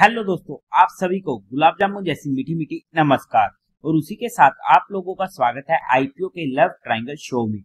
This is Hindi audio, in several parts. हेलो दोस्तों, आप सभी को गुलाब जामुन जैसी मीठी मीठी नमस्कार और उसी के साथ आप लोगों का स्वागत है आईपीओ के लव ट्रायंगल शो में।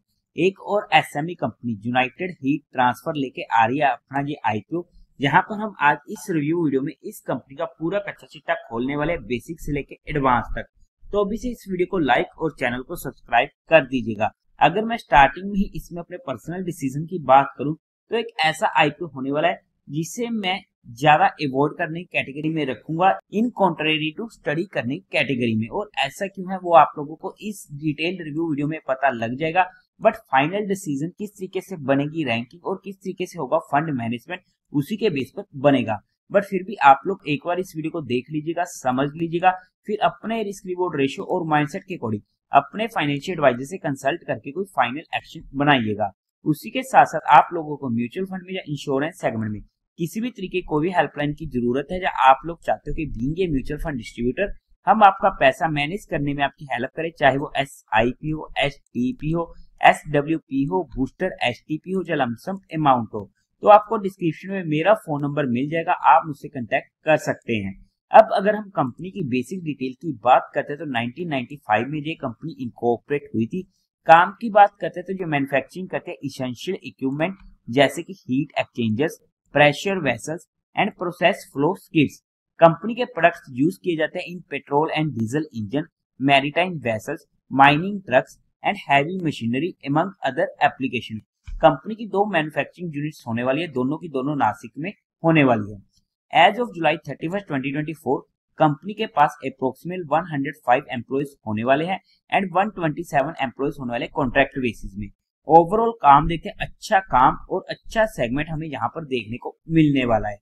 एक और SME company United heat transfer लेके आ रही है अपना ये आईपीओ, जहां पर हम आज इस रिव्यू वीडियो में इस कंपनी का पूरा कच्चा चिट्ठा खोलने वाले, बेसिक से लेके एडवांस तक। तो अभी से इस वीडियो को लाइक और चैनल को सब्सक्राइब कर दीजिएगा। अगर मैं स्टार्टिंग में ही इसमें अपने पर्सनल डिसीजन की बात करूँ तो एक ऐसा आईपीओ होने वाला है जिसे मैं ज्यादा अवॉइड करने की कैटेगरी में रखूंगा, इन कॉन्ट्रेरी टू स्टडी करने की कैटेगरी में। और ऐसा क्यों है वो आप लोगों को इस डिटेल रिव्यू वीडियो में पता लग जाएगा। बट फाइनल डिसीजन किस तरीके से बनेगी, रैंकिंग और किस तरीके से होगा फंड मैनेजमेंट, उसी के बेस पर बनेगा। बट फिर भी आप लोग एक बार इस वीडियो को देख लीजिएगा, समझ लीजिएगा, फिर अपने रिस्क रिवॉर्ड रेशियो और माइंडसेट के अकॉर्डिंग अपने फाइनेंशियल एडवाइजर से कंसल्ट करके कोई फाइनल एक्शन बनाइएगा। उसी के साथ साथ आप लोगों को म्यूचुअल फंड में या इंश्योरेंस सेगमेंट में किसी भी तरीके को भी हेल्पलाइन की जरूरत है, या आप लोग चाहते हो कि being a mutual fund distributor हम आपका पैसा मैनेज करने में आपकी हेल्प करें, चाहे वो SIP हो, STP हो, SWP हो, बूस्टर STP हो, लमसम अमाउंट हो, तो आपको डिस्क्रिप्शन में मेरा फोन नंबर मिल जाएगा, आप मुझसे कंटेक्ट कर सकते हैं। अब अगर हम कंपनी की बेसिक डिटेल की बात करते हैं तो 1995 में ये कंपनी इनकॉर्पोरेट हुई थी। काम की बात करते हैं तो जो मैन्युफैक्चरिंग करते हैं इसेंशियल इक्विपमेंट जैसे कि heat exchangers, pressure vessels and process flow skids. Company के प्रोडक्ट्स यूज किए जाते हैं in petrol and diesel engine, maritime vessels, mining trucks and heavy machinery among other application. Company की दो मैन्युफैक्चरिंग यूनिट्स होने वाली है, दोनों की दोनों नासिक में होने वाली है। एज ऑफ जुलाई 31, 2024 कंपनी के पास अप्रोक्सीमेट 105 एम्प्लॉयज होने वाले हैं एंड 127 एम्प्लॉयज होने वाले कॉन्ट्रैक्ट बेसिस में। ओवरऑल काम देखते हैं, अच्छा काम और अच्छा सेगमेंट हमें यहाँ पर देखने को मिलने वाला है।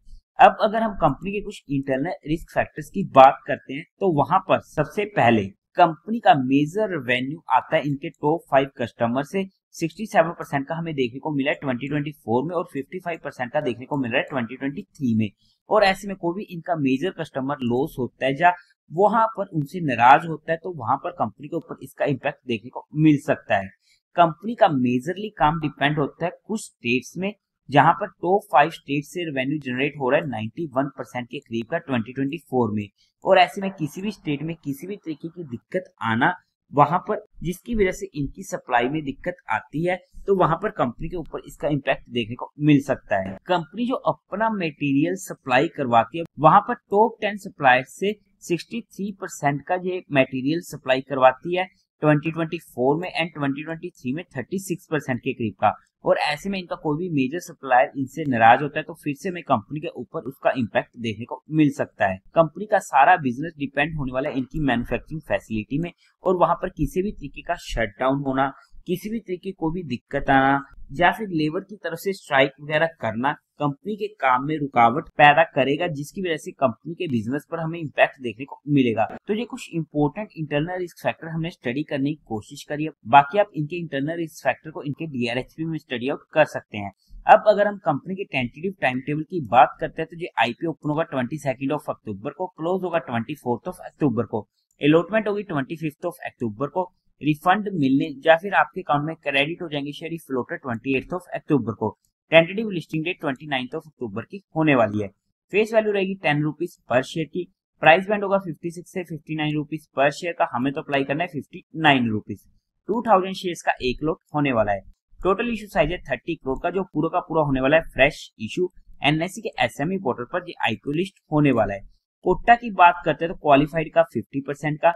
अब अगर हम कंपनी के कुछ इंटरनल रिस्क फैक्टर्स की बात करते हैं तो वहाँ पर सबसे पहले कंपनी का मेजर रेवेन्यू आता है इनके टॉप 5 कस्टमर से। 67% का हमें देखने को मिला है 2024 में और 55% का देखने को मिल रहा है 2023 में। और ऐसे में कोई भी इनका मेजर कस्टमर लॉस होता है या वहाँ पर उनसे नाराज होता है तो वहाँ पर कंपनी के ऊपर इसका इम्पैक्ट देखने को मिल सकता है। कंपनी का मेजरली काम डिपेंड होता है कुछ स्टेट्स में, जहां पर टॉप 5 स्टेट से रेवेन्यू जनरेट हो रहा है 91% के करीब का 2024 में। और ऐसे में किसी भी स्टेट में किसी भी तरीके की दिक्कत आना वहां पर, जिसकी वजह से इनकी सप्लाई में दिक्कत आती है, तो वहां पर कंपनी के ऊपर इसका इम्पैक्ट देखने को मिल सकता है। कंपनी जो अपना मटेरियल सप्लाई करवाती है वहां पर टॉप 10 सप्लायर से 63% का ये मटेरियल सप्लाई करवाती है 2024 में एंड 2023 में 36% के करीब का। और ऐसे में इनका कोई भी मेजर सप्लायर इनसे नाराज होता है तो फिर से में कंपनी के ऊपर उसका इम्पैक्ट देखने को मिल सकता है। कंपनी का सारा बिजनेस डिपेंड होने वाला है इनकी मैन्युफैक्चरिंग फैसिलिटी में, और वहां पर किसी भी तरीके का शटडाउन होना, किसी भी तरीके को भी दिक्कत आना या फिर लेबर की तरफ से स्ट्राइक वगैरह करना कंपनी के काम में रुकावट पैदा करेगा, जिसकी वजह से कंपनी के बिजनेस पर हमें इम्पैक्ट देखने को मिलेगा। तो ये कुछ इम्पोर्टेंट इंटरनल रिस्क फैक्टर हमने स्टडी करने की कोशिश करी है। बाकी आप इनके इंटरनल रिस्क फैक्टर को इनके DRHP में स्टडी आउट कर सकते हैं। अब अगर हम कंपनी के टेंटेटिव टाइम टेबल की बात करते हैं तो ये IPO ओपन होगा 22 अक्टूबर को, क्लोज होगा 24 अक्टूबर को, अलॉटमेंट होगी 25 अक्टूबर को, रिफंड मिलने या फिर आपके अकाउंट में क्रेडिट हो जाएंगे शेयर फ्लोटेड 28 अक्टूबर को। टेंटेटिव लिस्टिंग डेट 29 अक्टूबर की होने वाली है। फेस वैल्यू रहेगी 10 रुपीज पर शेयर की। प्राइस बैंड होगा 56 से 59 रुपीज पर शेयर का, हमें तो अप्लाई करना है 59 रुपीज। 2000 शेयर का एक लॉट होने वाला है। टोटल इशू साइज है 30 करोड़ का, जो पूरा का पूरा होने वाला है फ्रेश इशू। NSE के SME पोर्टल पर ये IPO लिस्ट होने वाला है। कोटा की बात करते हैं तो क्वालिफाइड का 50% का,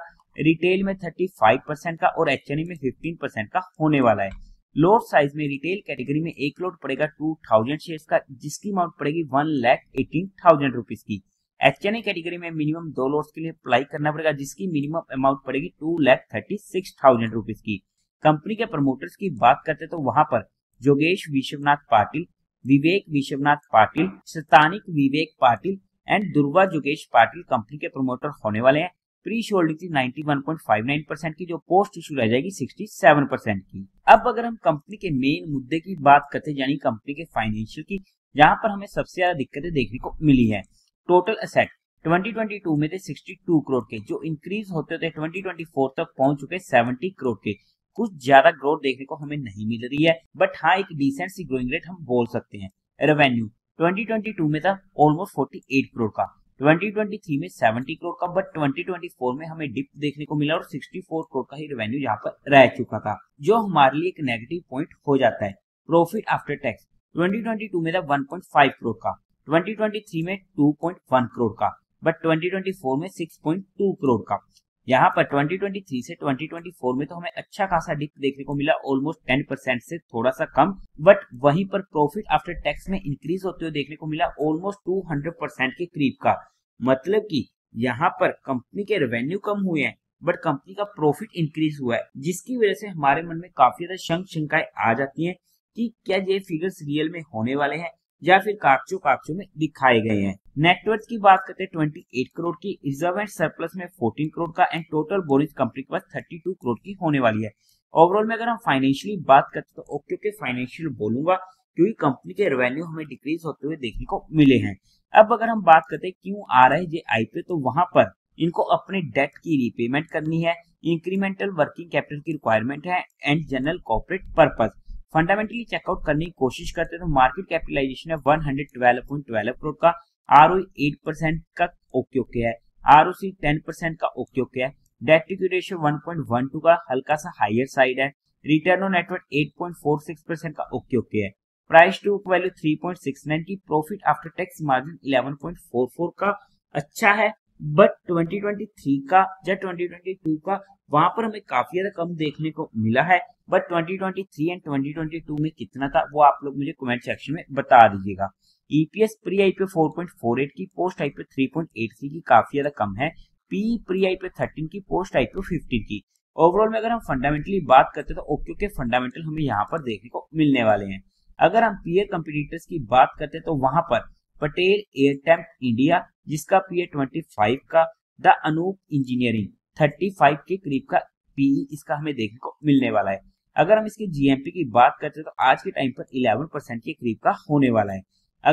रिटेल में 35% का और HNI में 15% का होने वाला है। लोट साइज में रिटेल कैटेगरी में एक लोट पड़ेगा 2000 शेयर्स का, जिसकी अमाउंट पड़ेगी 1,18,000 रुपीज की। HNI कैटेगरी में मिनिमम 2 लोट्स के लिए अप्लाई करना पड़ेगा, जिसकी मिनिमम अमाउंट पड़ेगी 2,36,000 रुपीज की। कंपनी के प्रमोटर्स की बात करते हैं तो वहां पर जोगेश विश्वनाथ पाटिल, विवेक विश्वनाथ पाटिल, शतानिक विवेक पाटिल एंड दुर्गा जोगेश पाटिल कंपनी के प्रमोटर होने वाले हैं। प्री होल्डिंग थी 91.59% की, जो पोस्ट इशू रह जाएगी 67% की। अब अगर हम कंपनी के मेन मुद्दे की बात करते हैं यानी कंपनी के फाइनेंशियल की, जहां पर हमें सबसे ज्यादा दिक्कतें देखने को मिली है। टोटल असेट 2022 में थे 62 करोड़ के, जो इंक्रीज होते होते 2024 तक पहुंच चुके 70 करोड़ के। कुछ ज्यादा ग्रोथ देखने को हमें नहीं मिल रही है, बट हाँ एक डिसेंट सी ग्रोइंग रेट हम बोल सकते हैं। रेवेन्यू 2022 में था ऑलमोस्ट 48 करोड़ का, 2023 में 70 करोड़ का, बट 2024 में हमें डिप देखने को मिला और 64 करोड़ का ही रेवेन्यू यहाँ पर रह चुका था, जो हमारे लिए एक नेगेटिव पॉइंट हो जाता है। प्रॉफिट आफ्टर टैक्स 2022 में था 1.5 करोड़ का, 2023 में 2.1 करोड़ का, बट 2024 में 6.2 करोड़ का। यहाँ पर 2023 से 2024 में तो हमें अच्छा खासा डिप देखने को मिला, ऑलमोस्ट 10% से थोड़ा सा कम, बट वहीं पर प्रॉफिट आफ्टर टैक्स में इंक्रीज होते हुए देखने को मिला ऑलमोस्ट 200% के करीब का। मतलब कि यहाँ पर कंपनी के रेवेन्यू कम हुए हैं बट कंपनी का प्रॉफिट इंक्रीज हुआ है, जिसकी वजह से हमारे मन में काफी ज्यादा शंकाएं आ जाती है कि क्या ये फिगर्स रियल में होने वाले हैं या फिर कागजों में दिखाए गए हैं। नेटवर्थ की बात करते हैं 28 करोड़ की, रिजर्व एंड सरप्लस में 14 करोड़ का, एंड टोटल बोरिंग कंपनी के पास 32 करोड़ की होने वाली है। ओवरऑल में अगर हम फाइनेंशियली बात करते तो ओके फाइनेंशियल बोलूंगा, क्योंकि कंपनी के रेवेन्यू हमें डिक्रीज होते हुए देखने को मिले हैं। अब अगर हम बात करते क्यों आ रहे ये आईपीओ, तो वहाँ पर इनको अपने डेट की रिपेमेंट करनी है, इंक्रीमेंटल वर्किंग कैपिटल की रिक्वायरमेंट है, and general corporate purpose. Fundamentally check out करने की कोशिश करते हैं तो मार्केट कैपिटलाइजेशन है 112.12 करोड़ का, आरओई 8% का ओके है, आरओसी 10% का ओके है, डेट टू इक्विटी रेशियो 1.12 का हल्का सा हायर साइड है, रिटर्न ऑन नेटवर्थ 8.46% का ओके है, प्राइस टू वैल्यू 3.69 की, प्रॉफिट आफ्टर टैक्स मार्जिन 11.44 का अच्छा है, बट 2023 का या 2022 का वहां पर हमें काफी ज्यादा कम देखने को मिला है, बट 2023 एंड 2022 में कितना था वो आप लोग मुझे कमेंट सेक्शन में बता दीजिएगा। ईपीएस प्री आईपीओ 4.48 की, पोस्ट आईपीओ 3.83 की, काफी ज्यादा कम है, पीई प्री आईपीओ 13 की, पोस्ट आईपीओ 15 की। ओवरऑल में अगर हम फंडामेंटली बात करते तो ओके के फंडामेंटल हमें यहाँ पर देखने को मिलने वाले हैं। अगर हम पीयर कंपटीटर्स की बात करते तो वहां पर पटेल एयरटेम इंडिया जिसका पीए 25 का, द अनूप इंजीनियरिंग 35 के करीब का पीई इसका हमें देखने को मिलने वाला है। अगर हम इसके जीएमपी की बात करते हैं तो आज के टाइम पर 11% के करीब का होने वाला है।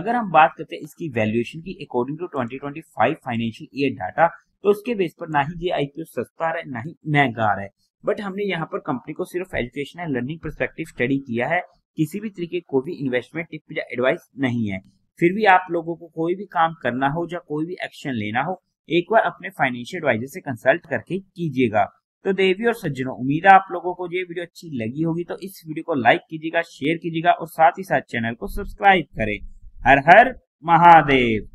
अगर हम बात करते हैं इसकी वैल्यूएशन की according to 2025 financial year data, तो उसके बेस पर ना ही ये आईपीओ सस्ता आ रहा है ना ही महंगा आ रहा है, बट हमने यहाँ पर कंपनी को सिर्फ education and learning perspective study किया है, किसी भी तरीके को भी इन्वेस्टमेंट टिप या एडवाइस नहीं है। फिर भी आप लोगों को कोई भी काम करना हो या कोई भी एक्शन लेना हो, एक बार अपने फाइनेंशियल एडवाइजर से कंसल्ट करके कीजिएगा। तो देवी और सज्जनों, उम्मीद है आप लोगों को ये वीडियो अच्छी लगी होगी, तो इस वीडियो को लाइक कीजिएगा, शेयर कीजिएगा और साथ ही साथ चैनल को सब्सक्राइब करें। हर हर महादेव।